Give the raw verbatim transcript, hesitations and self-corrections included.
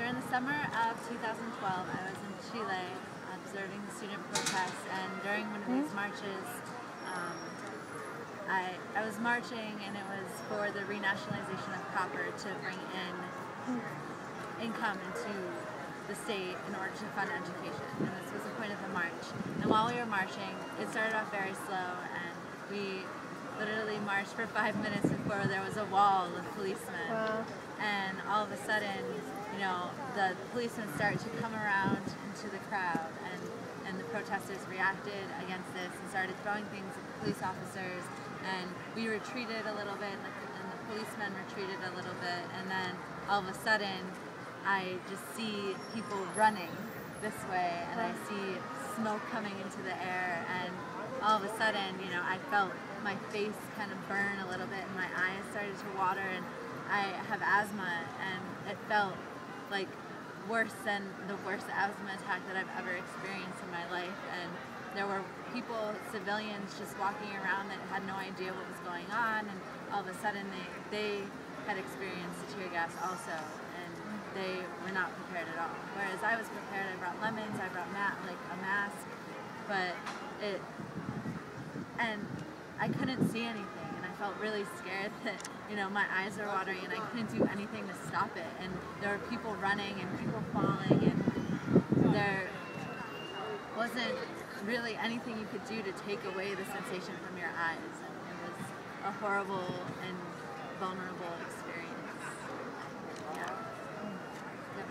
During the summer of two thousand twelve, I was in Chile observing the student protests, and during one of these marches, um, I, I was marching, and it was for the renationalization of copper to bring in income into the state in order to fund education. And this was the point of the march. And while we were marching, it started off very slow, and we literally marched for five minutes before there was a wall of policemen. Wow. And all of a sudden, you know, the policemen started to come around into the crowd, and, and the protesters reacted against this and started throwing things at the police officers, and we retreated a little bit, and the, and the policemen retreated a little bit, and then all of a sudden I just see people running this way, and I see smoke coming into the air, and all of a sudden, you know, I felt my face kind of burn a little bit, and my eyes started to water, and I have asthma, and it felt like worse than the worst asthma attack that I've ever experienced in my life. And there were people, civilians, just walking around that had no idea what was going on, and all of a sudden they, they had experienced the tear gas also, and they were not prepared at all. Whereas I was prepared. I brought lemons, I brought mat, like a mask, but it, and I couldn't see anything, and I felt really scared that, you know, my eyes were watering and I couldn't do anything to stop it. And there were people running and people falling, and there wasn't really anything you could do to take away the sensation from your eyes. And it was a horrible and vulnerable experience.